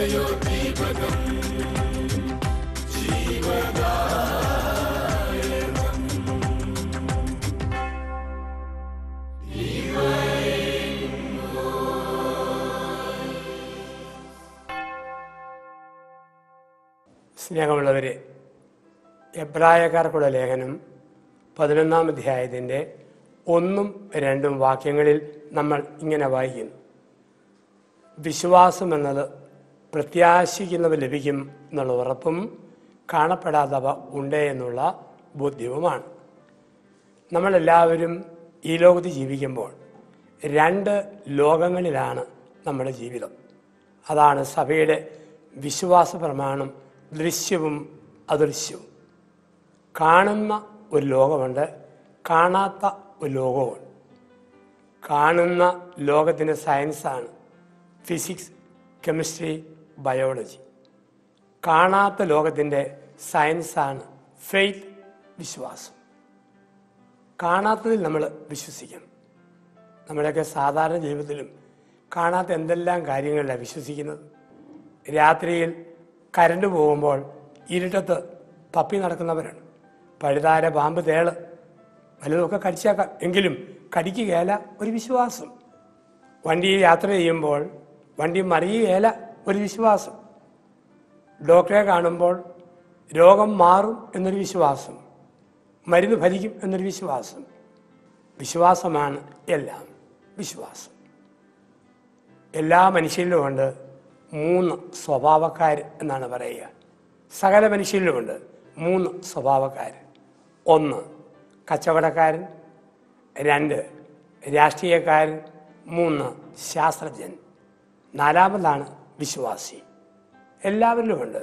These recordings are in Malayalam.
സ്നേഹമുള്ളവരെ, എബ്രായക്കാർക്കുള്ള ലേഖനം 11-ാം അധ്യായത്തിൻ്റെ 1-2 വാക്യങ്ങളിൽ നമ്മൾ ഇങ്ങനെ വായിക്കുന്നു: വിശ്വാസം എന്നത് പ്രത്യാശിക്കുന്നവ ലഭിക്കും എന്നുള്ള ഉറപ്പും കാണപ്പെടാത്തവ ഉണ്ട് എന്നുള്ള ബോധ്യവുമാണ്. നമ്മളെല്ലാവരും ഈ ലോകത്ത് ജീവിക്കുമ്പോൾ 2 ലോകങ്ങളിലാണ് നമ്മുടെ ജീവിതം. അതാണ് സഭയുടെ വിശ്വാസ പ്രമാണം. ദൃശ്യവും അദൃശ്യവും. കാണുന്ന ഒരു ലോകമുണ്ട്, കാണാത്ത ഒരു ലോകമുണ്ട്. കാണുന്ന ലോകത്തിൻ്റെ സയൻസാണ് ഫിസിക്സ്, കെമിസ്ട്രി, ബയോളജി. കാണാത്ത ലോകത്തിൻ്റെ സയൻസാണ് ഫെയ്ത്ത്, വിശ്വാസം. കാണാത്തതിൽ നമ്മൾ വിശ്വസിക്കണം. നമ്മുടെയൊക്കെ സാധാരണ ജീവിതത്തിലും കാണാത്ത എന്തെല്ലാം കാര്യങ്ങളിലാണ് വിശ്വസിക്കുന്നത്. രാത്രിയിൽ കരണ്ട് പോകുമ്പോൾ ഇരുട്ടത്ത് തപ്പി നടക്കുന്നവരാണ്. പഴുതാര, പാമ്പ്, തേള് വലുതൊക്കെ കടിച്ചേക്കാം, എങ്കിലും കടിക്കുകയല്ല, ഒരു വിശ്വാസം. വണ്ടിയിൽ യാത്ര ചെയ്യുമ്പോൾ വണ്ടി മറിയുകയല്ല, ഒരു വിശ്വാസം. ഡോക്ടറെ കാണുമ്പോൾ രോഗം മാറും എന്നൊരു വിശ്വാസം, മരുന്ന് ഫലിക്കും എന്നൊരു വിശ്വാസം. വിശ്വാസമാണ് എല്ലാം. വിശ്വാസം എല്ലാ മനുഷ്യരിലുമുണ്ട്. 3 സ്വഭാവക്കാർ എന്നാണ് പറയുക. സകല മനുഷ്യരിലുമുണ്ട് 3 സ്വഭാവക്കാർ. 1 കച്ചവടക്കാരൻ, 2 രാഷ്ട്രീയക്കാരൻ, 3 ശാസ്ത്രജ്ഞൻ. 4-ാമതാണ് വിശ്വാസി. എല്ലാവരിലുമുണ്ട്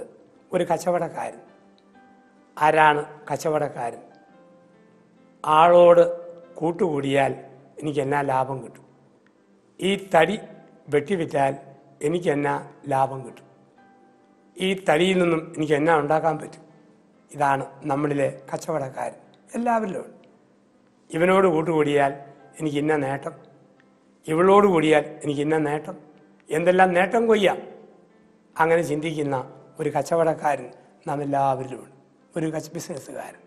ഒരു കച്ചവടക്കാരൻ. ആരാണ് കച്ചവടക്കാരൻ? ആളോട് കൂട്ടുകൂടിയാൽ എനിക്ക് എന്നാ ലാഭം കിട്ടും, ഈ തടി വെട്ടിവിറ്റാൽ എനിക്ക് എന്നാ ലാഭം കിട്ടും, ഈ തടിയിൽ നിന്നും എനിക്ക് എന്നാ ഉണ്ടാക്കാൻ പറ്റും. ഇതാണ് നമ്മളിലെ കച്ചവടക്കാരൻ. എല്ലാവരിലുമുണ്ട്. ഇവനോട് കൂട്ടുകൂടിയാൽ എനിക്ക് ഇന്ന നേട്ടം, ഇവളോട് കൂടിയാൽ എനിക്ക് ഇന്ന നേട്ടം, എന്തെല്ലാം നേട്ടം കൊയ്യാം, അങ്ങനെ ചിന്തിക്കുന്ന ഒരു കച്ചവടക്കാരൻ നാം എല്ലാവരിലുമുണ്ട്. ഒരു ബിസിനസ്സുകാരൻ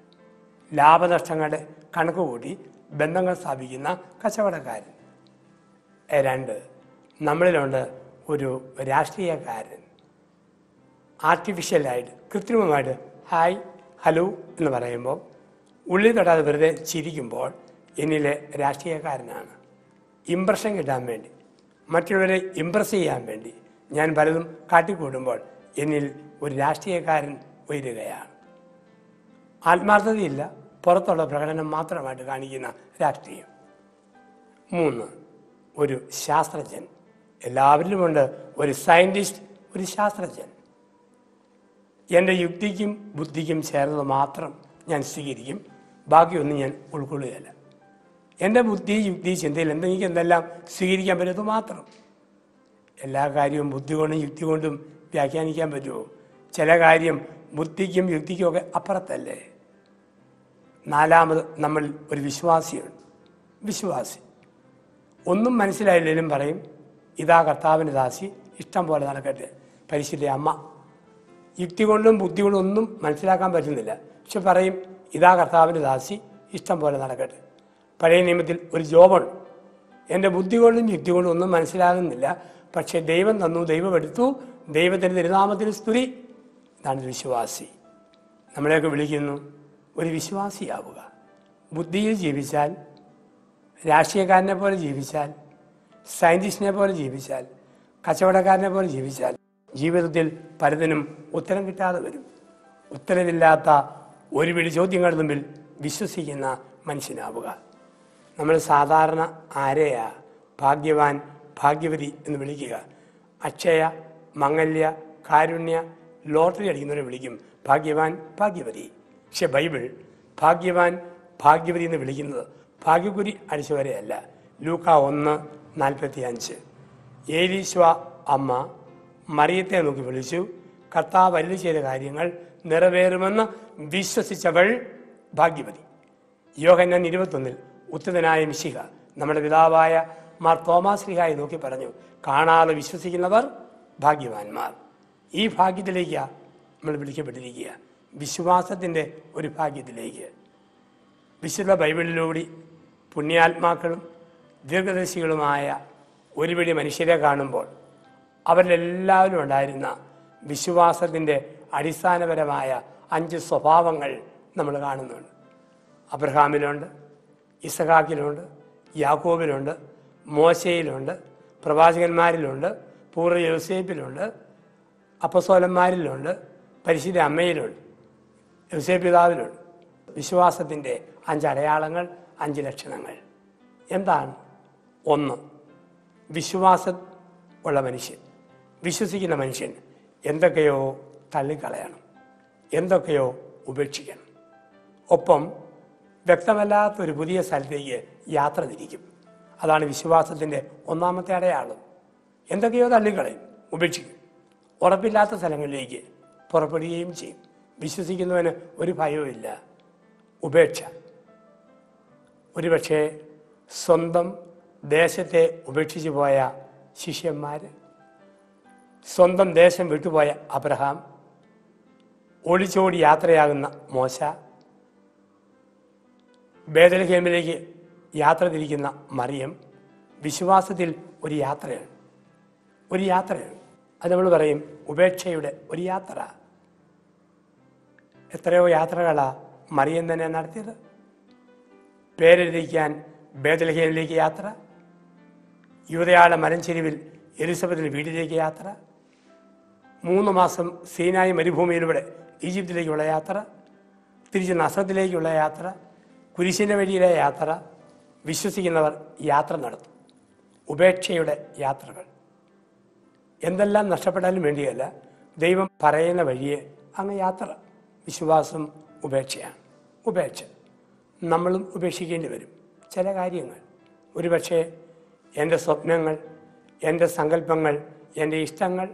ലാഭനഷ്ടങ്ങളുടെ കണക്ക് കൂട്ടി ബന്ധങ്ങൾ സ്ഥാപിക്കുന്ന കച്ചവടക്കാരൻ. 2 നമ്മളിലുണ്ട് ഒരു രാഷ്ട്രീയക്കാരൻ. ആർട്ടിഫിഷ്യലായിട്ട്, കൃത്രിമമായിട്ട് ഹായ്, ഹലോ എന്ന് പറയുമ്പോൾ ഉള്ളിൽ തൊടാതെ വെറുതെ ചിരിക്കുമ്പോൾ എന്നിലെ രാഷ്ട്രീയക്കാരനാണ്. ഇമ്പ്രഷൻ കിട്ടാൻ വേണ്ടി, മറ്റുള്ളവരെ ഇമ്പ്രസ് ചെയ്യാൻ വേണ്ടി ഞാൻ പലതും കാട്ടിക്കൂടുമ്പോൾ എന്നിൽ ഒരു രാഷ്ട്രീയക്കാരൻ ഉയരുകയാണ്. ആത്മാർത്ഥതയില്ല, പുറത്തുള്ള പ്രകടനം മാത്രമായിട്ട് കാണിക്കുന്ന രാഷ്ട്രീയം. 3 ഒരു ശാസ്ത്രജ്ഞൻ. എല്ലാവരിലുമുണ്ട് ഒരു സയൻറ്റിസ്റ്റ്, ഒരു ശാസ്ത്രജ്ഞൻ. എൻ്റെ യുക്തിക്കും ബുദ്ധിക്കും ചേർന്നത് മാത്രം ഞാൻ സ്വീകരിക്കും, ബാക്കിയൊന്നും ഞാൻ ഉൾക്കൊള്ളുകയില്ല. എൻ്റെ ബുദ്ധി, യുക്തി, ചിന്തയിൽ എന്തെങ്കിലും എന്തെല്ലാം സ്വീകരിക്കാൻ പറ്റുന്നത് മാത്രം. എല്ലാ കാര്യവും ബുദ്ധി കൊണ്ടും യുക്തി കൊണ്ടും വ്യാഖ്യാനിക്കാൻ പറ്റുമോ? ചില കാര്യം ബുദ്ധിക്കും യുക്തിക്കുമൊക്കെ അപ്പുറത്തല്ലേ. 4-ാമത് നമ്മൾ ഒരു വിശ്വാസിയുണ്ട്. വിശ്വാസി ഒന്നും മനസ്സിലായില്ലെങ്കിലും പറയും, ഇതാ കർത്താവിൻ്റെ ദാസി, ഇഷ്ടം പോലെ നടക്കട്ടെ. പരിശുദ്ധ അമ്മ യുക്തി കൊണ്ടും ബുദ്ധി കൊണ്ടും ഒന്നും മനസ്സിലാക്കാൻ പറ്റുന്നില്ല, പക്ഷെ പറയും, ഇതാ കർത്താവിൻ്റെ ദാസി, ഇഷ്ടം പോലെ നടക്കട്ടെ. പഴയ നിയമത്തിൽ ഒരു ജോബുണ്ട്. എൻ്റെ ബുദ്ധി കൊണ്ടും യുക്തി കൊണ്ടും ഒന്നും മനസ്സിലാകുന്നില്ല, പക്ഷേ ദൈവം തന്നു, ദൈവം എടുത്തു, ദൈവത്തിൻ്റെ തിരുനാമത്തിന് സ്തുതി. ഇതാണ് വിശ്വാസി. നമ്മളെയൊക്കെ വിളിക്കുന്നു ഒരു വിശ്വാസിയാവുക. ബുദ്ധിയിൽ ജീവിച്ചാൽ, രാഷ്ട്രീയക്കാരനെ പോലെ ജീവിച്ചാൽ, സയൻറ്റിസ്റ്റിനെ പോലെ ജീവിച്ചാൽ, കച്ചവടക്കാരനെ പോലെ ജീവിച്ചാൽ ജീവിതത്തിൽ പലതിനും ഉത്തരം കിട്ടാതെ വരും. ഉത്തരമില്ലാത്ത ഒരു പിടി ചോദ്യങ്ങളുടെ മുമ്പിൽ വിശ്വസിക്കുന്ന മനുഷ്യനാവുക. നമ്മൾ സാധാരണ ആരെയാ ഭാഗ്യവാൻ, ഭാഗ്യവതി എന്ന് വിളിക്കുക? അക്ഷയ, മംഗല്യ, കാരുണ്യ, ലോട്ടറി അടിക്കുന്നവരെ വിളിക്കും ഭാഗ്യവാൻ, ഭാഗ്യവതി. പക്ഷെ ബൈബിൾ ഭാഗ്യവാൻ, ഭാഗ്യവതി എന്ന് വിളിക്കുന്നത് ഭാഗ്യക്കുരി അടിച്ചവരെയല്ല. ലൂക്ക 1:45 ഏലീശ്വ അമ്മ മറിയത്തെ നോക്കി വിളിച്ചു, കർത്താവ് അരുളി ചെയ്ത കാര്യങ്ങൾ നിറവേറുമെന്ന് വിശ്വസിച്ചവൾ ഭാഗ്യവതി. യോഹന്നാൻ 21 ഉത്തതനായ മിശിഹ നമ്മുടെ പിതാവായ മാർ തോമാശ്ലീഹായെ നോക്കി പറഞ്ഞു, കാണാതെ വിശ്വസിക്കുന്നവർ ഭാഗ്യവാന്മാർ. ഈ ഭാഗ്യത്തിലേക്കാ നമ്മൾ വിളിക്കപ്പെട്ടിരിക്കുക, വിശ്വാസത്തിൻ്റെ ഒരു ഭാഗ്യത്തിലേക്ക്. വിശുദ്ധ ബൈബിളിലൂടെ പുണ്യാത്മാക്കളും ദീർഘദർശികളുമായ ഒരു പിടി മനുഷ്യരെ കാണുമ്പോൾ അവരിലെല്ലാവരും ഉണ്ടായിരുന്ന വിശ്വാസത്തിൻ്റെ അടിസ്ഥാനപരമായ 5 സ്വഭാവങ്ങൾ നമ്മൾ കാണുന്നുണ്ട്. അബ്രഹാമിലുണ്ട്, ഇസഹാക്കിലുണ്ട്, യാക്കോബിലുണ്ട്, മോശയിലുണ്ട്, പ്രവാചകന്മാരിലുണ്ട്, പൂർവ്വ യോസേപ്പിലുണ്ട്, അപ്പസ്തോലന്മാരിലുണ്ട്, പരിശുദ്ധ അമ്മയിലുണ്ട്, യോസേപ്പ് പിതാവിലുണ്ട്. വിശ്വാസത്തിൻ്റെ 5 അടയാളങ്ങൾ, 5 ലക്ഷണങ്ങൾ എന്താണ്? 1, വിശ്വാസം ഉള്ള മനുഷ്യൻ, വിശ്വസിക്കുന്ന മനുഷ്യൻ എന്തൊക്കെയോ തള്ളിക്കളയണം, എന്തൊക്കെയോ ഉപേക്ഷിക്കണം. ഒപ്പം വ്യക്തമല്ലാത്തൊരു പുതിയ സ്ഥലത്തേക്ക് യാത്ര തിരിക്കും. അതാണ് വിശ്വാസത്തിൻ്റെ 1-ാമത്തെ അടയാളം. എന്തൊക്കെയോ തള്ളിക്കളയും, ഉപേക്ഷിക്കും, ഉറപ്പില്ലാത്ത സ്ഥലങ്ങളിലേക്ക് പുറപ്പെടുകയും ചെയ്യും. വിശ്വസിക്കുന്നവന് ഒരു ഭയവുമില്ല. ഉപേക്ഷ, ഒരുപക്ഷെ സ്വന്തം ദേശത്തെ ഉപേക്ഷിച്ചു പോയ ശിഷ്യന്മാർ, സ്വന്തം ദേശം വിട്ടുപോയ അബ്രഹാം, ഒളിച്ചോടി യാത്രയാകുന്ന മോശ, ബേത്ലഹേമിലേക്ക് യാത്ര തിരിക്കുന്ന മറിയം. വിശ്വാസത്തിൽ ഒരു യാത്രയാണ് അത് നമ്മൾ പറയും ഉപേക്ഷയുടെ ഒരു യാത്ര. എത്രയോ യാത്രകളാണ് മറിയം തന്നെ നടത്തിയത്. പേരെഴുതിക്കാൻ ബേത്ലഹേമിലേക്ക് യാത്ര, യൂദയാള മലഞ്ചെരിവിൽ എലിസബത്തിൻ്റെ വീട്ടിലേക്ക് യാത്ര, 3 മാസം സീനായി മരുഭൂമിയിലൂടെ ഈജിപ്തിലേക്കുള്ള യാത്ര, തിരിച്ച് നസ്രത്തിലേക്കുള്ള യാത്ര, കുരിശിൻ്റെ വഴിയിലെ യാത്ര. വിശ്വസിക്കുന്നവർ യാത്ര നടത്തും, ഉപേക്ഷയുടെ യാത്രകൾ. എന്തെല്ലാം നഷ്ടപ്പെടാനും വേണ്ടിയല്ല, ദൈവം പറയുന്ന വഴിയെ അങ്ങ് യാത്ര. വിശ്വാസം ഉപേക്ഷയാണ്. ഉപേക്ഷ, നമ്മളും ഉപേക്ഷിക്കേണ്ടി വരും ചില കാര്യങ്ങൾ. ഒരുപക്ഷെ എൻ്റെ സ്വപ്നങ്ങൾ, എൻ്റെ സങ്കല്പങ്ങൾ, എൻ്റെ ഇഷ്ടങ്ങൾ,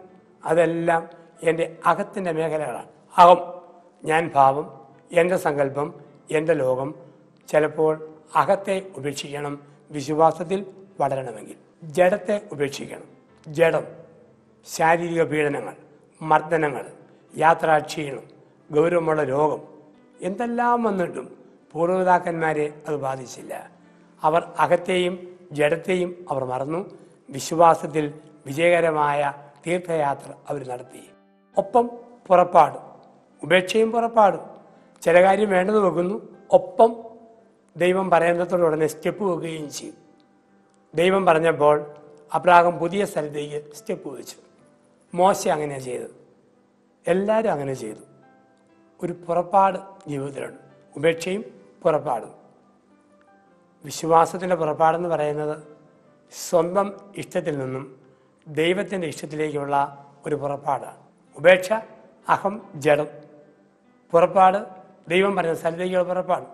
അതെല്ലാം എൻ്റെ അകത്തിൻ്റെ മേഖലകളാണ്. അകം, ഞാൻ ഭാവം, എൻ്റെ സങ്കല്പം, എൻ്റെ ലോകം. ചിലപ്പോൾ അകത്തെ ഉപേക്ഷിക്കണം വിശ്വാസത്തിൽ വളരണമെങ്കിൽ. ജഡത്തെ ഉപേക്ഷിക്കണം. ജഡം, ശാരീരിക പീഡനങ്ങൾ, മർദ്ദനങ്ങൾ, യാത്രാക്ഷീണം, ഗൗരവമുള്ള രോഗം, എന്തെല്ലാം വന്നിട്ടും പൂർവ്വപിതാക്കന്മാരെ അത് ബാധിച്ചില്ല. അവർ അകത്തെയും ജഡത്തെയും അവർ മറന്നു. വിശ്വാസത്തിൽ വിജയകരമായ തീർത്ഥയാത്ര അവർ നടത്തി. ഒപ്പം പുറപ്പാട്, ഉപേക്ഷയും പുറപ്പാടും. ചില കാര്യം വേണ്ടത് വെക്കുന്നു, ഒപ്പം ദൈവം പറയുന്നതോട് ഉടനെ സ്റ്റെപ്പ് വെക്കുകയും ചെയ്യും. ദൈവം പറഞ്ഞപ്പോൾ അബ്രഹാം പുതിയ സ്ഥലത്തേക്ക് സ്റ്റെപ്പ് വെച്ചു. മോശ അങ്ങനെ ചെയ്തു, എല്ലാവരും അങ്ങനെ ചെയ്തു. ഒരു പുറപ്പാട് ജീവിതത്തിലുണ്ട്, ഉപേക്ഷയും പുറപ്പാടും. വിശ്വാസത്തിൻ്റെ പുറപ്പാടെന്ന് പറയുന്നത് സ്വന്തം ഇഷ്ടത്തിൽ നിന്നും ദൈവത്തിൻ്റെ ഇഷ്ടത്തിലേക്കുള്ള ഒരു പുറപ്പാടാണ്. ഉപേക്ഷ അഹം, ജഡം. പുറപ്പാട് ദൈവം പറയുന്ന സ്ഥലത്തേക്കുള്ള പുറപ്പാട്.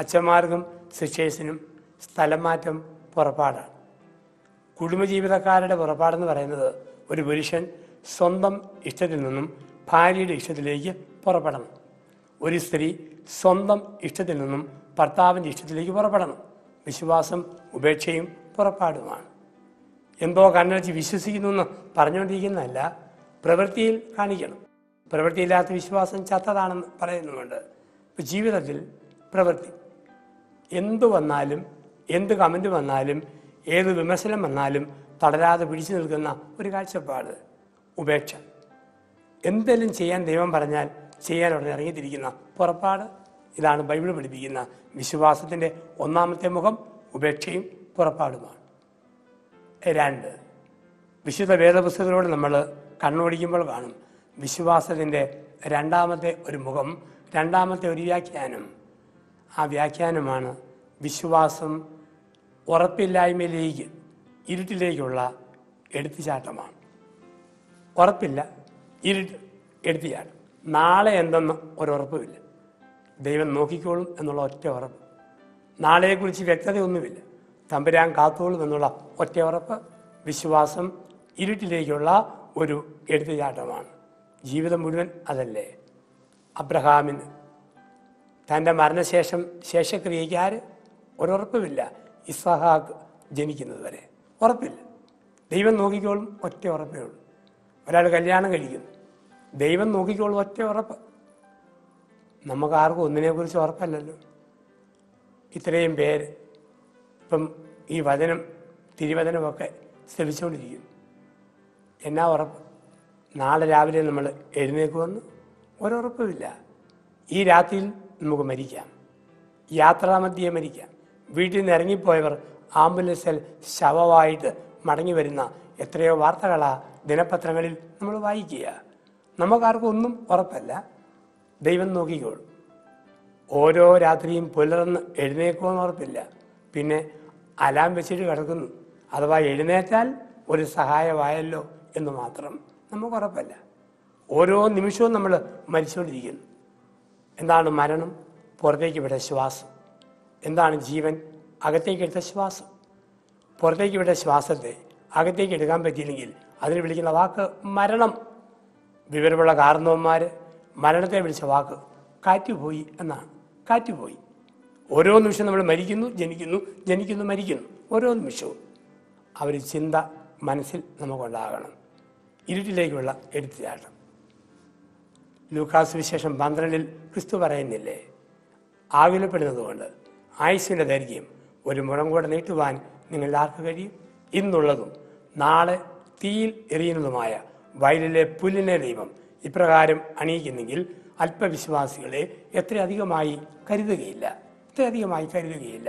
അച്ഛന്മാർക്കും സിസ്റ്റേഴ്സിനും സ്ഥലം മാറ്റം പുറപ്പാടാണ്. കുടുംബജീവിതക്കാരുടെ പുറപ്പാടെന്ന് പറയുന്നത് ഒരു പുരുഷൻ സ്വന്തം ഇഷ്ടത്തിൽ നിന്നും ഭാര്യയുടെ ഇഷ്ടത്തിലേക്ക് പുറപ്പെടണം. ഒരു സ്ത്രീ സ്വന്തം ഇഷ്ടത്തിൽ നിന്നും ഭർത്താവിൻ്റെ ഇഷ്ടത്തിലേക്ക് പുറപ്പെടണം. വിശ്വാസം ഉപേക്ഷയും പുറപ്പാടുമാണ്. എന്തോ കണ്ണടച്ച് വിശ്വസിക്കുന്നു എന്ന് പറഞ്ഞുകൊണ്ടിരിക്കുന്നതല്ല, പ്രവൃത്തിയിൽ കാണിക്കണം. പ്രവൃത്തിയില്ലാത്ത വിശ്വാസം ചത്തതാണെന്ന് പറയുന്നുമുണ്ട്. ജീവിതത്തിൽ പ്രവൃത്തി, എന്തു വന്നാലും, എന്ത് കമൻറ്റ് വന്നാലും, ഏത് വിമർശനം വന്നാലും തളരാതെ പിടിച്ചു നിൽക്കുന്ന ഒരു കാഴ്ചപ്പാട്. ഉപേക്ഷ, എന്തെങ്കിലും ചെയ്യാൻ ദൈവം പറഞ്ഞാൽ ചെയ്യാൻ ഉടനെ ഇറങ്ങിത്തിരിക്കുന്ന പുറപ്പാട്. ഇതാണ് ബൈബിൾ പഠിപ്പിക്കുന്ന വിശ്വാസത്തിൻ്റെ 1-ാമത്തെ മുഖം, ഉപേക്ഷയും പുറപ്പാടുമാണ്. 2, വിശുദ്ധ വേദപുസ്തകത്തിലൂടെ നമ്മൾ കണ്ണോടിക്കുമ്പോൾ കാണും വിശ്വാസത്തിൻ്റെ 2-ാമത്തെ ഒരു മുഖം, 2-ാമത്തെ ഒരു വ്യാഖ്യാനം. ആ വ്യാഖ്യാനമാണ് വിശ്വാസം ഉറപ്പില്ലായ്മയിലേക്ക്, ഇരുട്ടിലേക്കുള്ള എടുത്തുചാട്ടമാണ്. ഉറപ്പില്ല, ഇരുട്ട്, എടുത്തുചാട്ടം. നാളെ എന്തെന്ന് ഒരുറപ്പുമില്ല, ദൈവം നോക്കിക്കോളും എന്നുള്ള ഒറ്റ ഉറപ്പ്. നാളെയെക്കുറിച്ച് വ്യക്തതയൊന്നുമില്ല, തമ്പുരാൻ കാത്തോളും എന്നുള്ള ഒറ്റ ഉറപ്പ്. വിശ്വാസം ഇരുട്ടിലേക്കുള്ള ഒരു എടുത്തുചാട്ടമാണ്. ജീവിതം മുഴുവൻ അതല്ലേ? അബ്രഹാമിന് തൻ്റെ മരണശേഷം ശേഷക്രിയയ്ക്ക് ആര് ഒരുറപ്പുമില്ല. ഇസഹാക്ക് ജനിക്കുന്നത് വരെ ഉറപ്പില്ല, ദൈവം നോക്കിക്കോളും, ഒറ്റ ഉറപ്പേ ഉള്ളൂ. ഒരാൾ കല്യാണം കഴിക്കുന്നു, ദൈവം നോക്കിക്കോളൂ, ഒറ്റ ഉറപ്പ്. നമുക്കാർക്കും ഒന്നിനെക്കുറിച്ച് ഉറപ്പല്ലല്ലോ. ഇത്രയും പേര് ഇപ്പം ഈ വചനം തിരുവചനമൊക്കെ ശ്രമിച്ചുകൊണ്ടിരിക്കുന്നു. എന്നാ ഉറപ്പ്? നാളെ രാവിലെ നമ്മൾ എഴുന്നേക്കുമെന്ന് ഒരുറപ്പുമില്ല. ഈ രാത്രിയിൽ നമുക്ക് മരിക്കാം, യാത്രാമധ്യേ മരിക്കാം. വീട്ടിൽ നിന്ന് ഇറങ്ങിപ്പോയവർ ആംബുലൻസിൽ ശവമായിട്ട് മടങ്ങി വരുന്ന എത്രയോ വാർത്തകളാണ് ദിനപത്രങ്ങളിൽ നമ്മൾ വായിക്കുക. നമുക്കാർക്കും ഒന്നും ഉറപ്പല്ല, ദൈവം നോക്കിക്കോളും. ഓരോ രാത്രിയും പുലർന്ന് എഴുന്നേക്കുമെന്ന് ഉറപ്പില്ല. പിന്നെ അലാം വെച്ചിട്ട് കിടക്കുന്നു, അഥവാ എഴുന്നേറ്റാൽ ഒരു സഹായമായല്ലോ എന്ന് മാത്രം. നമുക്ക് ഉറപ്പല്ല. ഓരോ നിമിഷവും നമ്മൾ മരിച്ചുകൊണ്ടിരിക്കുന്നു. എന്താണ് മരണം? പുറത്തേക്ക് വിട്ട ശ്വാസം. എന്താണ് ജീവൻ? അകത്തേക്കെടുത്ത ശ്വാസം. പുറത്തേക്ക് വിട്ട ശ്വാസത്തെ അകത്തേക്ക് എടുക്കാൻ പറ്റിയില്ലെങ്കിൽ അതിന് വിളിക്കുന്ന വാക്ക് മരണം. വിവരമുള്ള കാരണവന്മാർ മരണത്തെ വിളിച്ച വാക്ക് കാറ്റുപോയി എന്നാണ്. കാറ്റുപോയി. ഓരോ നിമിഷവും നമ്മൾ മരിക്കുന്നു, ജനിക്കുന്നു, ജനിക്കുന്നു, മരിക്കുന്നു. ഓരോ നിമിഷവും ആ ഒരു ചിന്ത മനസ്സിൽ നമുക്കുണ്ടാകണം. ഇരുട്ടിലേക്കുള്ള എടുത്തുചാട്ടം. ലൂക്കാസ് വിശേഷം 12 ക്രിസ്തു പറയുന്നില്ലേ, ആകുലപ്പെടുന്നതുകൊണ്ട് ആയുസ്സിൻ്റെ ദൈർഘ്യം ഒരു മുഴം കൂടെ നീട്ടുവാൻ നിങ്ങൾ ആർക്ക് കഴിയും? ഇന്നുള്ളതും നാളെ തീയിൽ എറിയുന്നതുമായ വയലിലെ പുല്ലിനെ ദൈവം ഇപ്രകാരം അണിയിക്കുന്നെങ്കിൽ അല്പവിശ്വാസികളെ എത്രയധികമായി കരുതുകയില്ല, എത്രയധികമായി കരുതുകയില്ല.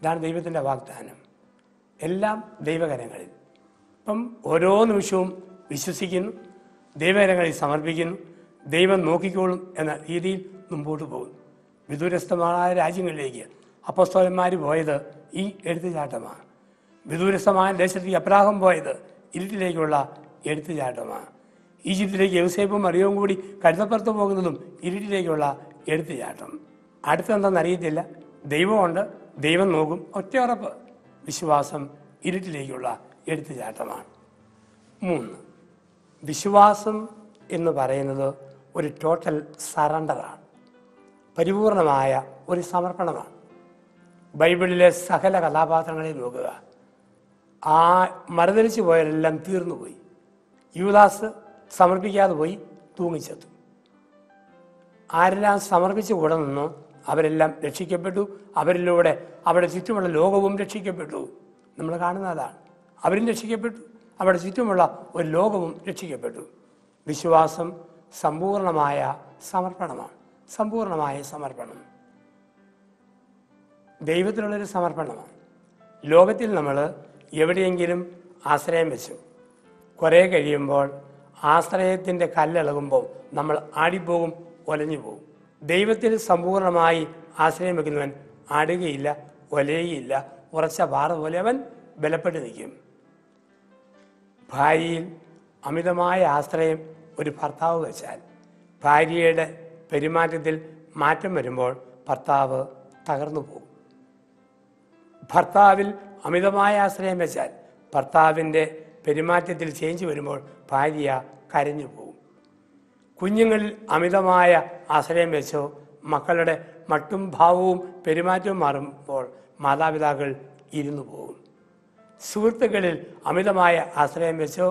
ഇതാണ് ദൈവത്തിൻ്റെ വാഗ്ദാനം. എല്ലാം ദൈവകരങ്ങളിൽ. ഇപ്പം ഓരോ നിമിഷവും വിശ്വസിക്കുന്നു, ദൈവകരങ്ങളിൽ സമർപ്പിക്കുന്നു, ദൈവം നോക്കിക്കോളും എന്ന രീതിയിൽ മുമ്പോട്ട് പോകും. വിദൂരസ്ഥമായ രാജ്യങ്ങളിലേക്ക് അപ്പോസ്തലന്മാർ പോയത് ഈ എടുത്തുചാട്ടമാണ്. വിദൂരസ്ഥമായ ദേശത്തേക്ക് അബ്രാഹം പോയത് ഇരുട്ടിലേക്കുള്ള എടുത്തുചാട്ടമാണ്. ഈജിപ്തിലേക്ക് യൗസേപ്പും മറിയവും കൂടി കഴുതപ്പുറത്ത് പോകുന്നതും ഇരുട്ടിലേക്കുള്ള എടുത്തുചാട്ടം. അടുത്തെന്താണെന്നറിയത്തില്ല. ദൈവമുണ്ട്, ദൈവം നോക്കും, ഒറ്റ ഉറപ്പ്. വിശ്വാസം ഇരുട്ടിലേക്കുള്ള എടുത്തുചാട്ടമാണ്. 3, വിശ്വാസം എന്ന് പറയുന്നത് ഒരു ടോട്ടൽ സറണ്ടറാണ്, പരിപൂർണമായ ഒരു സമർപ്പണമാണ്. ബൈബിളിലെ സകല കഥാപാത്രങ്ങളെ നോക്കുക. ആ മറുതരിച്ചു പോയവരെല്ലാം തീർന്നുപോയി. യൂദാസ് സമർപ്പിക്കാതെ പോയി, തൂങ്ങിച്ചെത്തു. ആരെല്ലാം സമർപ്പിച്ചു കൂടെ നിന്നോ അവരെല്ലാം രക്ഷിക്കപ്പെട്ടു. അവരിലൂടെ അവരുടെ ചുറ്റുമുള്ള ലോകവും രക്ഷിക്കപ്പെട്ടു. നമ്മൾ കാണുന്നതാണ്. അവരും രക്ഷിക്കപ്പെട്ടു, അവരുടെ ചുറ്റുമുള്ള ഒരു ലോകവും രക്ഷിക്കപ്പെട്ടു. വിശ്വാസം സമ്പൂർണമായ സമർപ്പണമാണ്, സമ്പൂർണമായ സമർപ്പണം. ദൈവത്തിലുള്ളൊരു സമർപ്പണമാണ്. ലോകത്തിൽ നമ്മൾ എവിടെയെങ്കിലും ആശ്രയം വെച്ചു, കുറേ കഴിയുമ്പോൾ ആശ്രയത്തിൻ്റെ കല്ലിളകുമ്പോൾ നമ്മൾ ആടിപ്പോകും, ഒലഞ്ഞു പോകും. ദൈവത്തിൽ സമ്പൂർണമായി ആശ്രയം വെക്കുന്നവൻ ആടുകയില്ല, ഒലയുകയില്ല. ഉറച്ച പാറ പോലെ അവൻ ബലപ്പെട്ട് നിൽക്കും. ഭാര്യയിൽ അമിതമായ ആശ്രയം ഒരു ഭർത്താവ് വെച്ചാൽ ഭാര്യയുടെ പെരുമാറ്റത്തിൽ മാറ്റം വരുമ്പോൾ ഭർത്താവ് തകർന്നു പോകും. ഭർത്താവിൽ അമിതമായ ആശ്രയം വെച്ചാൽ ഭർത്താവിൻ്റെ പെരുമാറ്റത്തിൽ ചേഞ്ച് വരുമ്പോൾ ഭാര്യ കരഞ്ഞു പോകും. കുഞ്ഞുങ്ങളിൽ അമിതമായ ആശ്രയം വെച്ചോ മക്കളുടെ മട്ടും ഭാവവും പെരുമാറ്റവും മാറുമ്പോൾ മാതാപിതാക്കൾ ഇരുന്നു പോകും. സുഹൃത്തുക്കളിൽ അമിതമായ ആശ്രയം വെച്ചോ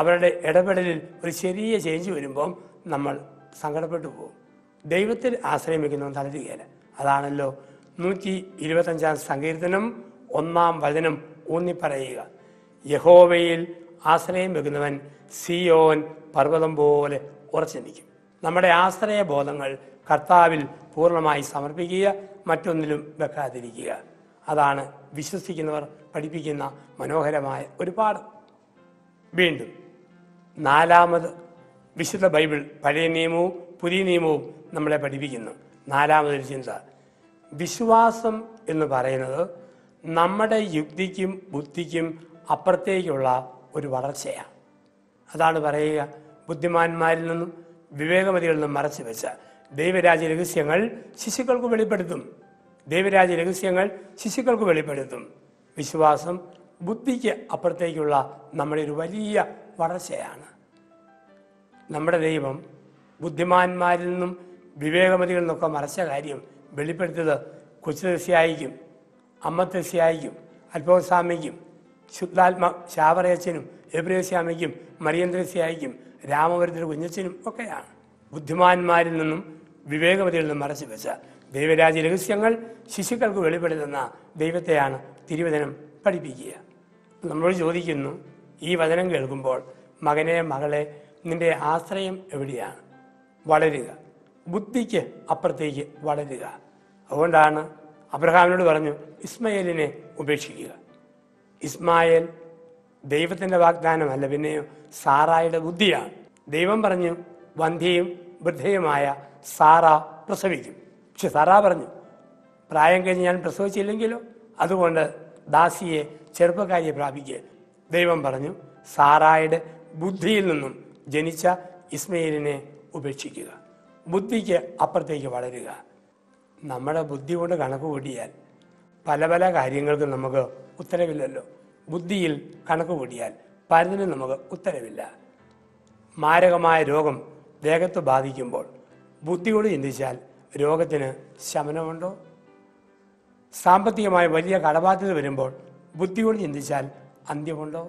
അവരുടെ ഇടപെടലിൽ ഒരു ചെറിയ ചേഞ്ച് വരുമ്പോൾ നമ്മൾ സങ്കടപ്പെട്ടു പോകും. ദൈവത്തിൽ ആശ്രയം വയ്ക്കുന്നവൻ തളരുകയില്ല. അതാണല്ലോ 125 സങ്കീർത്തനം 1 വചനം ഊന്നിപ്പറയുക. യഹോവയിൽ ആശ്രയം വെക്കുന്നവൻ സിയോൻ പർവ്വതം പോലെ ഉറച്ചു നിൽക്കും. നമ്മുടെ ആശ്രയബോധങ്ങൾ കർത്താവിൽ പൂർണ്ണമായി സമർപ്പിക്കുക, മറ്റൊന്നിലും വെക്കാതിരിക്കുക. അതാണ് വിശ്വസിക്കുന്നവർ പഠിപ്പിക്കുന്ന മനോഹരമായ ഒരു പാഠം. വീണ്ടും 4-ാമത് വിശുദ്ധ ബൈബിൾ പഴയ നിയമവും പുതിയ നിയമവും നമ്മളെ പഠിപ്പിക്കുന്നു. 4-മതൊരു ചിന്ത. വിശ്വാസം എന്ന് പറയുന്നത് നമ്മുടെ യുക്തിക്കും ബുദ്ധിക്കും അപ്പുറത്തേക്കുള്ള ഒരു വളർച്ചയാണ്. അതാണ് പറയുക, ബുദ്ധിമാന്മാരിൽ നിന്നും വിവേകമതികളിൽ നിന്നും മറച്ചു വെച്ച ദൈവരാജ്യ രഹസ്യങ്ങൾ ശിശുക്കൾക്ക് വെളിപ്പെടുത്തും. ദൈവരാജ്യ രഹസ്യങ്ങൾ ശിശുക്കൾക്ക് വെളിപ്പെടുത്തും. വിശ്വാസം ബുദ്ധിക്ക് അപ്പുറത്തേക്കുള്ള നമ്മുടെ ഒരു വലിയ വളർച്ചയാണ്. നമ്മുടെ ദൈവം ബുദ്ധിമാന്മാരിൽ നിന്നും വിവേകമതികളിൽ നിന്നൊക്കെ മറച്ച കാര്യം വെളിപ്പെടുത്തിയത് കൊച്ചുദൃശ്യായിക്കും, അമ്മദൃശ്യായിക്കും, അൽഫോൻസാമ്മയ്ക്കും, ശുദ്ധാത്മ ശാവറേച്ചനും എബ്രേശ്യാമയ്ക്കും, മറിയന്ത്രസ്യായിക്കും, രാമപുരത്തിൻ്റെ കുഞ്ഞച്ചനും ഒക്കെയാണ് ബുദ്ധിമാന്മാരിൽ നിന്നും വിവേകവതികളിൽ നിന്നും മറച്ചുവെച്ച ദൈവരാജ്യ രഹസ്യങ്ങൾ ശിശുക്കൾക്ക് വെളിപ്പെടുത്തുന്ന ദൈവത്തെയാണ് തിരുവചനം പഠിപ്പിക്കുക. നമ്മളോട് ചോദിക്കുന്നു, ഈ വചനം കേൾക്കുമ്പോൾ മകനെ മകളെ നിൻ്റെ ആശ്രയം എവിടെയാണ്? വളരുക, ബുദ്ധിക്ക് അപ്പുറത്തേക്ക് വളരുക. അതുകൊണ്ടാണ് അബ്രഹാമിനോട് പറഞ്ഞു ഇസ്മായേലിനെ ഉപേക്ഷിക്കുക. ഇസ്മായേൽ ദൈവത്തിൻ്റെ വാഗ്ദാനമല്ല, പിന്നെയും സാറായുടെ ബുദ്ധിയാണ്. ദൈവം പറഞ്ഞു വന്ധ്യയും വൃദ്ധയുമായ സാറ പ്രസവിക്കും. പക്ഷെ സാറ പറഞ്ഞു, പ്രായം കഴിഞ്ഞ് ഞാൻ പ്രസവിച്ചില്ലെങ്കിലോ, അതുകൊണ്ട് ദാസിയെ ചെറുപ്പക്കാരിയെ പ്രാപിക്കുക. ദൈവം പറഞ്ഞു സാറായുടെ ബുദ്ധിയിൽ നിന്നും ജനിച്ച ഇസ്മായേലിനെ ഉപേക്ഷിക്കുക, ബുദ്ധിക്ക് അപ്പുറത്തേക്ക് വളരുക. നമ്മുടെ ബുദ്ധി കൊണ്ട് കണക്ക് കൂടിയാൽ പല പല കാര്യങ്ങൾക്കും നമുക്ക് ഉത്തരവില്ലല്ലോ. ബുദ്ധിയിൽ കണക്ക് കൂടിയാൽ പലതിനും നമുക്ക് ഉത്തരവില്ല. മാരകമായ രോഗം ദേഹത്ത് ബാധിക്കുമ്പോൾ ബുദ്ധിയോട് ചിന്തിച്ചാൽ രോഗത്തിന് ശമനമുണ്ടോ? സാമ്പത്തികമായ വലിയ കടബാധ്യത വരുമ്പോൾ ബുദ്ധിയോട് ചിന്തിച്ചാൽ അന്ത്യമുണ്ടോ?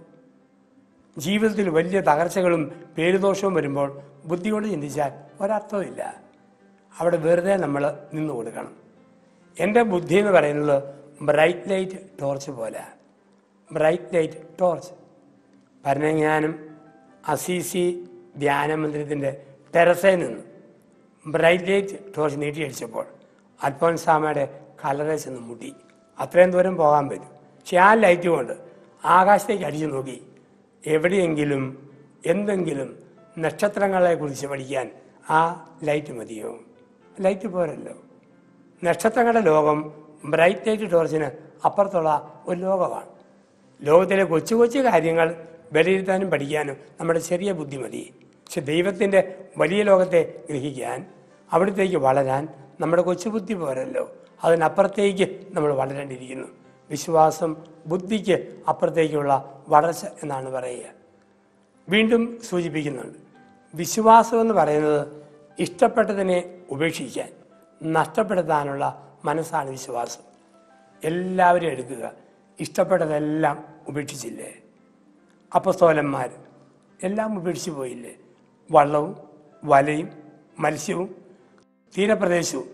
ജീവിതത്തിൽ വലിയ തകർച്ചകളും പേരുദോഷവും വരുമ്പോൾ ബുദ്ധിയോട് ചിന്തിച്ചാൽ ഒരർത്ഥമില്ല. അവിടെ വെറുതെ നമ്മൾ നിന്നു കൊടുക്കണം. എൻ്റെ ബുദ്ധി എന്ന് പറയുന്നത് ബ്രൈറ്റ് ലൈറ്റ് ടോർച്ച് പോലെ. ബ്രൈറ്റ് ലൈറ്റ് ടോർച്ച് ഭരണങ്ങാനും അസീസി ധ്യാന മന്ദിരത്തിൻ്റെ ടെറസയിൽ നിന്ന് ബ്രൈറ്റ് ലൈറ്റ് ടോർച്ച് നീട്ടിയടിച്ചപ്പോൾ അൽഫോൻസാമയുടെ കലറെ ചെന്ന് മുട്ടി. അത്രയും ദൂരം പോകാൻ പറ്റും, പക്ഷെ ആ ലൈറ്റ് കൊണ്ട് ആകാശത്തേക്ക് അടിച്ചു നോക്കി എവിടെയെങ്കിലും എന്തെങ്കിലും നക്ഷത്രങ്ങളെക്കുറിച്ച് പഠിക്കാൻ ആ ലൈറ്റ് മതിയോ? ലൈറ്റ് പോരല്ലോ. നക്ഷത്രങ്ങളുടെ ലോകം ബ്രൈറ്റ് ലൈറ്റ് ടോർച്ചിന് അപ്പുറത്തുള്ള ഒരു ലോകമാണ്. ലോകത്തിലെ കൊച്ചു കൊച്ചു കാര്യങ്ങൾ വിലയിരുത്താനും പഠിക്കാനും നമ്മുടെ ചെറിയ ബുദ്ധി മതി. പക്ഷെ ദൈവത്തിൻ്റെ വലിയ ലോകത്തെ ഗ്രഹിക്കാൻ, അവിടത്തേക്ക് വളരാൻ നമ്മുടെ കൊച്ചു ബുദ്ധി പോരല്ലോ. അതിനപ്പുറത്തേക്ക് നമ്മൾ വളരേണ്ടിയിരിക്കുന്നു. വിശ്വാസം ബുദ്ധിക്ക് അപ്പുറത്തേക്കുള്ള വളർച്ച എന്നാണ് പറയുക. വീണ്ടും സൂചിപ്പിക്കുന്നുണ്ട്, വിശ്വാസം എന്ന് പറയുന്നത് ഇഷ്ടപ്പെട്ടതിനെ ഉപേക്ഷിക്കാൻ നഷ്ടപ്പെടുത്താനുള്ള മനസ്സാണ് വിശ്വാസം. എല്ലാവരും എടുക്കുക, ഇഷ്ടപ്പെട്ടതെല്ലാം ഉപേക്ഷിച്ചില്ലേ? അപ്പോസ്തലന്മാർ എല്ലാം ഉപേക്ഷിച്ച് പോയില്ലേ? വള്ളവും വലയും മത്സ്യവും തീരപ്രദേശവും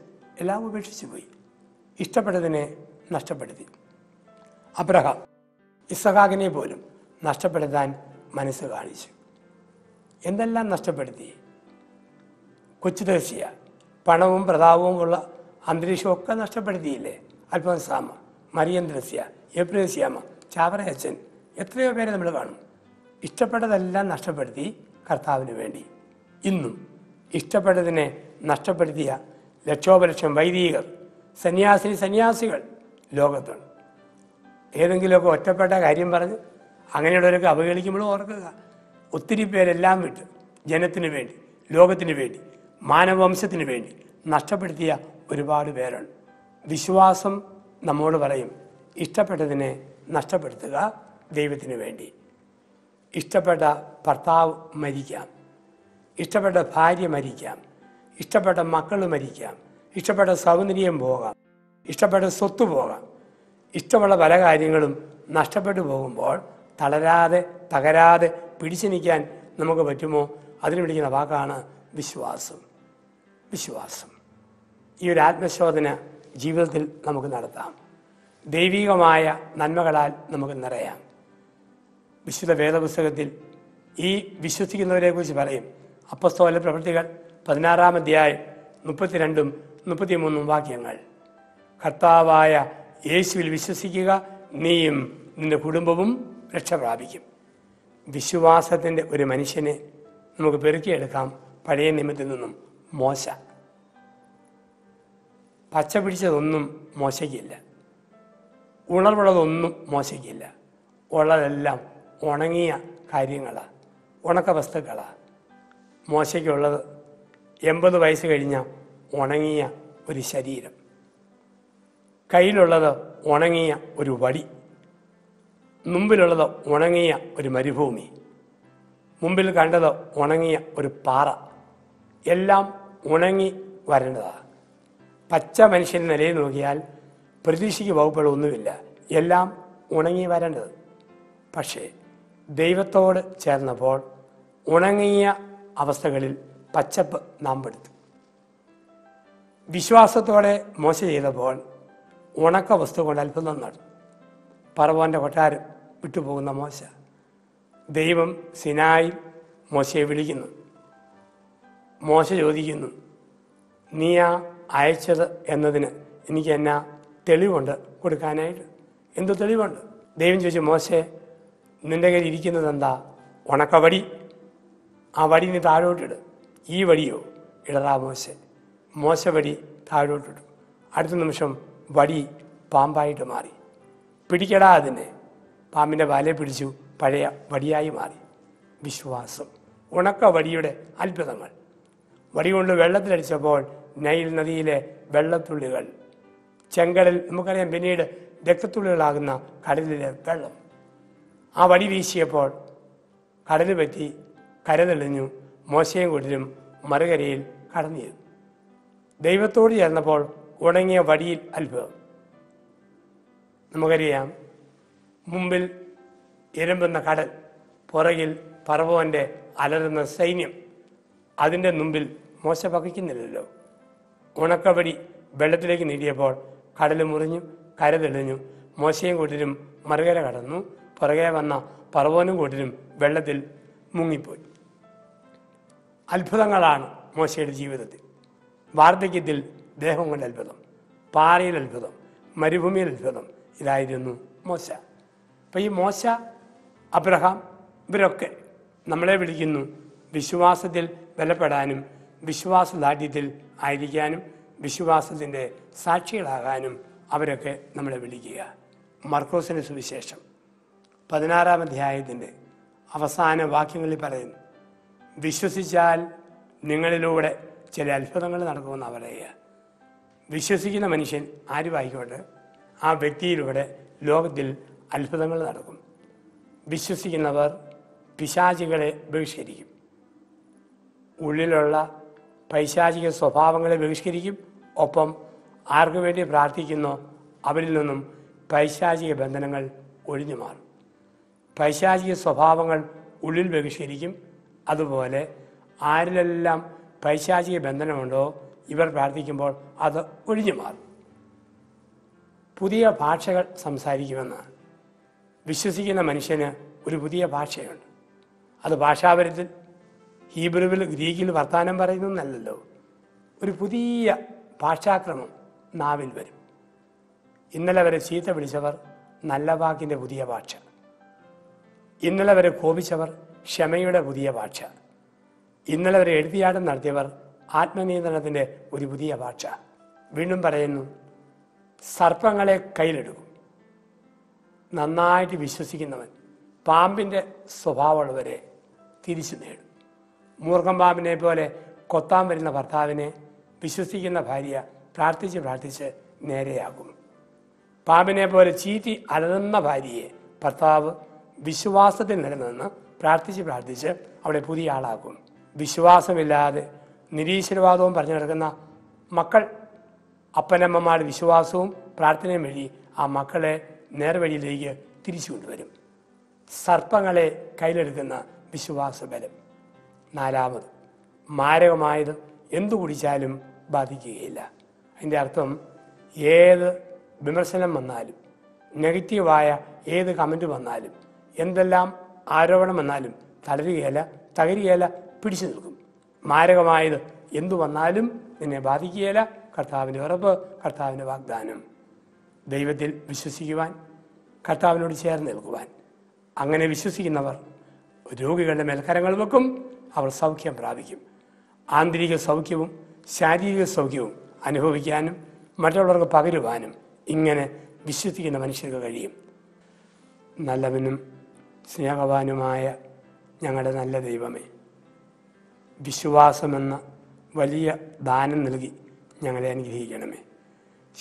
എല്ലാം ഉപേക്ഷിച്ച് പോയി, ഇഷ്ടപ്പെട്ടതിനെ നഷ്ടപ്പെടുത്തി. അബ്രഹാം ഇസ്ഹാഖിനെ പോലും നഷ്ടപ്പെടുത്താൻ മനസ്സ് കാണിച്ചു. എന്തെല്ലാം നഷ്ടപ്പെടുത്തി? കൊച്ചു ദേശീയ പണവും പ്രതാപവും ഉള്ള അന്തരീക്ഷമൊക്കെ നഷ്ടപ്പെടുത്തിയില്ലേ? അൽഫോൻസാമ, മറിയം ദ്രസ്യ, എബ്രേസ്യാമ, ചാവറയച്ചൻ, എത്രയോ പേരെ നമ്മൾ കാണും. ഇഷ്ടപ്പെട്ടതെല്ലാം നഷ്ടപ്പെടുത്തി കർത്താവിന് വേണ്ടി. ഇന്നും ഇഷ്ടപ്പെട്ടതിനെ നഷ്ടപ്പെടുത്തിയ ലക്ഷോപലക്ഷം വൈദികർ, സന്യാസികൾ ലോകത്തുണ്ട്. ഏതെങ്കിലുമൊക്കെ ഒറ്റപ്പെട്ട കാര്യം പറഞ്ഞ് അങ്ങനെയുള്ളവരൊക്കെ അവഹേളിക്കുമ്പോഴും ഓർക്കുക, ഒത്തിരി പേരെല്ലാം വിട്ട് ജനത്തിന് വേണ്ടി, ലോകത്തിന് വേണ്ടി, മാനവവംശത്തിന് വേണ്ടി നഷ്ടപ്പെടുത്തിയ ഒരുപാട് പേരുണ്ട്. വിശ്വാസം നമ്മോട് പറയും ഇഷ്ടപ്പെട്ടതിനെ നഷ്ടപ്പെടുത്തുക ദൈവത്തിന് വേണ്ടി. ഇഷ്ടപ്പെട്ട ഭർത്താവ് മരിക്കാം, ഇഷ്ടപ്പെട്ട ഭാര്യ മരിക്കാം, ഇഷ്ടപ്പെട്ട മക്കൾ മരിക്കാം, ഇഷ്ടപ്പെട്ട സൗന്ദര്യം പോകാം, ഇഷ്ടപ്പെട്ട സ്വത്ത് പോകാം. ഇഷ്ടമുള്ള പല കാര്യങ്ങളും നഷ്ടപ്പെട്ടു പോകുമ്പോൾ തളരാതെ തകരാതെ പിടിച്ചു നിൽക്കാൻ നമുക്ക് പറ്റുമോ? അതിന് വിളിക്കുന്ന വാക്കാണ് വിശ്വാസം. വിശ്വാസം ഈ ഒരു ആത്മശോധന ജീവിതത്തിൽ നമുക്ക് നടത്താം. ദൈവികമായ നന്മകളാൽ നമുക്ക് നിറയാം. വിശുദ്ധ വേദപുസ്തകത്തിൽ ഈ വിശ്വസിക്കുന്നവരെക്കുറിച്ച് പറയും. അപ്പോസ്തല പ്രവൃത്തികൾ 16-ാം അധ്യായം 32-33 വാക്യങ്ങൾ. കർത്താവായ യേശുവിൽ വിശ്വസിക്കുക, നീയും നിൻ്റെ കുടുംബവും രക്ഷ പ്രാപിക്കും. വിശ്വാസത്തിൻ്റെ ഒരു മനുഷ്യനെ നമുക്ക് പെറുക്കിയെടുക്കാം പഴയ നിയമത്തിൽ നിന്നും. മോശ പച്ച പിടിച്ചതൊന്നും മോശയ്ക്കില്ല, ഉണർവുള്ളതൊന്നും മോശയ്ക്കില്ല. ഉള്ളതെല്ലാം ഉണങ്ങിയ കാര്യങ്ങളാണ്, ഉണക്ക വസ്തുക്കളാണ്. മോശയ്ക്കുള്ളത് 80 വയസ്സ് കഴിഞ്ഞ ഉണങ്ങിയ ഒരു ശരീരം, കയ്യിലുള്ളത് ഉണങ്ങിയ ഒരു വടി, മുമ്പിലുള്ളത് ഉണങ്ങിയ ഒരു മരുഭൂമി, മുമ്പിൽ കണ്ടത് ഉണങ്ങിയ ഒരു പാറ. എല്ലാം ഉണങ്ങി വരേണ്ടതാണ്. പച്ച മനുഷ്യൻ്റെ നിലയിൽ നോക്കിയാൽ പ്രതീക്ഷയ്ക്ക് വകുപ്പുകളൊന്നുമില്ല, എല്ലാം ഉണങ്ങി വരേണ്ടത്. പക്ഷേ ദൈവത്തോട് ചേർന്നപ്പോൾ ഉണങ്ങിയ അവസ്ഥകളിൽ പച്ചപ്പ് നാം പെടുത്തു. വിശ്വാസത്തോടെ മോശ ചെയ്തപ്പോൾ ഉണക്ക വസ്തു കൊണ്ട് അത്ഭുതം നടന്നു. പറവോൻ്റെ കൊട്ടാരം വിട്ടുപോകുന്ന മോശ, ദൈവം സിനായി മോശയെ വിളിക്കുന്നു. മോശ ചോദിക്കുന്നു, നീ ആ അയച്ചത് എന്നതിന് എനിക്ക് എന്നാ തെളിവുണ്ട് കൊടുക്കാനായിട്ട്? എന്തോ തെളിവുണ്ട്. ദൈവം ചോദിച്ചു, മോശെ നിൻ്റെ കയ്യിൽ ഇരിക്കുന്നത് എന്താ? ഉണക്ക വടി. ആ വടി നീ താഴോട്ടിട്. ഈ വടിയോ? ഇടറാ മോശെ. മോശ വടി താഴോട്ടിടും. അടുത്ത നിമിഷം വടി പാമ്പായിട്ട് മാറി. പിടിക്കടാ അതിനെ. പാമ്പിൻ്റെ വാലെ പിടിച്ചു, പഴയ വടിയായി മാറി. വിശ്വാസം, ഉണക്ക വടിയുടെ അത്ഭുതങ്ങൾ. വടി കൊണ്ട് വെള്ളത്തിലടിച്ചപ്പോൾ നൈൽ നദിയിലെ വെള്ളത്തുള്ളികൾ, ചെങ്കടൽ, നമുക്കറിയാം പിന്നീട് രക്തത്തുള്ളികളാകുന്ന കടലിലെ വെള്ളം. ആ വടി വീശിയപ്പോൾ കടൽ പറ്റി കരതെളിഞ്ഞു. മോശയും കുട്ടരും മറുകരയിൽ കടന്നിരുന്നു. ദൈവത്തോട് ചേർന്നപ്പോൾ ഉണങ്ങിയ വടിയിൽ അത്ഭുതം. നമുക്കറിയാം, മുമ്പിൽ ഇരമ്പുന്ന കടൽ, പുറകിൽ പറവോൻ്റെ അലറുന്ന സൈന്യം. അതിൻ്റെ മുമ്പിൽ മോശ പകയ്ക്കുന്നില്ലല്ലോ. ഉണക്കവടി വെള്ളത്തിലേക്ക് നീട്ടിയപ്പോൾ കടൽ മുറിഞ്ഞു, കരതെളിഞ്ഞു. മോശയും കൂട്ടരും മറുകര കടന്നു. പുറകെ വന്ന പറവോനും കൂട്ടരും വെള്ളത്തിൽ മുങ്ങിപ്പോയി. അത്ഭുതങ്ങളാണ് മോശയുടെ ജീവിതത്തിൽ. വാർദ്ധക്യത്തിൽ ദേഹം കൊണ്ട് അത്ഭുതം, പാറയിൽ അത്ഭുതം, മരുഭൂമിയിൽ അത്ഭുതം. ഇതായിരുന്നു മോശ. അപ്പം ഈ മോശ, അബ്രഹാം, ഇവരൊക്കെ നമ്മളെ വിളിക്കുന്നു വിശ്വാസത്തിൽ ബലപ്പെടാനും വിശ്വാസദാർഢ്യത്തിൽ ആയിരിക്കാനും വിശ്വാസത്തിൻ്റെ സാക്ഷികളാകാനും. അവരൊക്കെ നമ്മളെ വിളിക്കുക. മർക്കോസിൻ്റെ സുവിശേഷം 16-ാം അധ്യായത്തിൻ്റെ അവസാന വാക്യങ്ങളിൽ പറയുന്നു, വിശ്വസിച്ചാൽ നിങ്ങളിലൂടെ ചില അത്ഭുതങ്ങൾ നടക്കുമെന്ന് പറയുക. വിശ്വസിക്കുന്ന മനുഷ്യൻ ആരുമായിക്കോട്ടെ, ആ വ്യക്തിയിലൂടെ ലോകത്തിൽ അത്ഭുതങ്ങൾ നടക്കും. വിശ്വസിക്കുന്നവർ പിശാചികളെ ബഹിഷ്കരിക്കും, ഉള്ളിലുള്ള പൈശാചിക സ്വഭാവങ്ങളെ ബഹിഷ്കരിക്കും. ഒപ്പം ആർക്കു വേണ്ടി പ്രാർത്ഥിക്കുന്നോ അവരിൽ നിന്നും പൈശാചിക ബന്ധനങ്ങൾ ഒഴിഞ്ഞു മാറും. പൈശാചിക സ്വഭാവങ്ങൾ ഉള്ളിൽ ബഹിഷ്കരിക്കും. അതുപോലെ ആരിലെല്ലാം പൈശാചിക ബന്ധനമുണ്ടോ ഇവർ പ്രാർത്ഥിക്കുമ്പോൾ അത് ഒഴിഞ്ഞു മാറും. പുതിയ ഭാഷകൾ സംസാരിക്കുമെന്നാണ്. വിശ്വസിക്കുന്ന മനുഷ്യന് ഒരു പുതിയ ഭാഷയുണ്ട്. അത് ഭാഷാപരത്തിൽ ഹീബ്രുവിൽ, ഗ്രീക്കിൽ വർത്തമാനം പറയുന്നല്ലോ. ഒരു പുതിയ ഭാഷാക്രമം നാവിൽ വരും. ഇന്നലെ വരെ ചീത്ത വിളിച്ചവർ നല്ല വാക്കിൻ്റെ പുതിയ ഭാഷ, ഇന്നലെ വരെ കോപിച്ചവർ ക്ഷമയുടെ പുതിയ ഭാഷ, ഇന്നലെ വരെ എഴുതിയാട്ടം നടത്തിയവർ ആത്മനിയന്ത്രണത്തിൻ്റെ ഒരു പുതിയ ഭാഷ. വീണ്ടും പറയുന്നു, സർപ്പങ്ങളെ കയ്യിലെടുക്കും. നന്നായിട്ട് വിശ്വസിക്കുന്നവൻ പാമ്പിൻ്റെ സ്വഭാവമുള്ളവരെ തിരിച്ചു നേടും. മൂർഖം പാമ്പിനെ പോലെ കൊത്താൻ വരുന്ന ഭർത്താവിനെ വിശ്വസിക്കുന്ന ഭാര്യ പ്രാർത്ഥിച്ച് പ്രാർത്ഥിച്ച് നേരെയാകും. പാമ്പിനെ പോലെ ചീറ്റി അലറുന്ന ഭാര്യയെ ഭർത്താവ് വിശ്വാസത്തിൽ നിലനിന്ന് പ്രാർത്ഥിച്ച് പ്രാർത്ഥിച്ച് അവിടെ പുതിയ ആളാക്കും. വിശ്വാസമില്ലാതെ നിരീശ്വരവാദവും പറഞ്ഞു നടക്കുന്ന മക്കൾ, അപ്പനമ്മമാരുടെ വിശ്വാസവും പ്രാർത്ഥനയും വഴി ആ മക്കളെ നേർവഴിയിലേക്ക് തിരിച്ചു കൊണ്ടുവരും. സർപ്പങ്ങളെ കയ്യിലെടുക്കുന്ന വിശ്വാസ ബലം. 4ാമത്, മാരകമായത് എന്തു കുടിച്ചാലും ബാധിക്കുകയില്ല. അതിൻ്റെ അർത്ഥം, ഏത് വിമർശനം വന്നാലും, നെഗറ്റീവായ ഏത് കമൻറ്റ് വന്നാലും, എന്തെല്ലാം ആരോപണം വന്നാലും തളരുകയല്ല, തകരുകയല്ല, പിടിച്ചു നിൽക്കും. മാരകമായത് എന്തു വന്നാലും നിന്നെ ബാധിക്കുകയില്ല. കർത്താവിൻ്റെ ഉറപ്പ്, കർത്താവിൻ്റെ വാഗ്ദാനം. ദൈവത്തിൽ വിശ്വസിക്കുവാൻ, കർത്താവിനോട് ചേർന്ന് നിൽക്കുവാൻ. അങ്ങനെ വിശ്വസിക്കുന്നവർ രോഗികളുടെ മേൽക്കരങ്ങൾ വെക്കും, അവർ സൗഖ്യം പ്രാപിക്കും. ആന്തരിക സൗഖ്യവും ശാരീരിക സൗഖ്യവും അനുഭവിക്കാനും മറ്റുള്ളവർക്ക് പകരുവാനും ഇങ്ങനെ വിശ്വസിക്കുന്ന മനുഷ്യർക്ക് കഴിയും. നല്ലവനും സ്നേഹവാനുമായ ഞങ്ങളുടെ നല്ല ദൈവമേ, വിശ്വാസമെന്ന വലിയ ദാനം നൽകി ഞങ്ങളെ അനുഗ്രഹിക്കണമേ.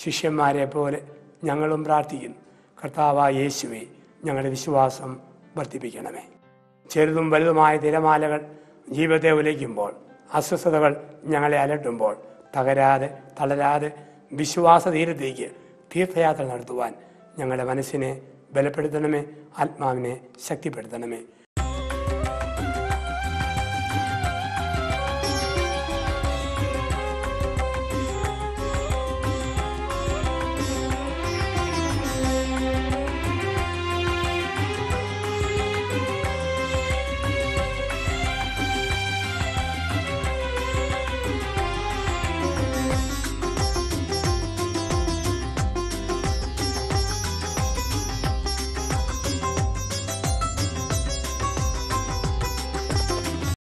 ശിഷ്യന്മാരെ പോലെ ഞങ്ങളും പ്രാർത്ഥിക്കുന്നു, കർത്താവായ യേശുവേ ഞങ്ങളുടെ വിശ്വാസം വർദ്ധിപ്പിക്കണമേ. ചെറുതും വലുതുമായ തിരമാലകൾ ജീവിതത്തെ ഉലയ്ക്കുമ്പോൾ, അസ്വസ്ഥതകൾ ഞങ്ങളെ അലട്ടുമ്പോൾ, തകരാതെ തളരാതെ വിശ്വാസ തീരത്തേക്ക് തീർത്ഥയാത്ര നടത്തുവാൻ ഞങ്ങളുടെ മനസ്സിനെ ബലപ്പെടുത്തണമേ, ആത്മാവിനെ ശക്തിപ്പെടുത്തണമേ.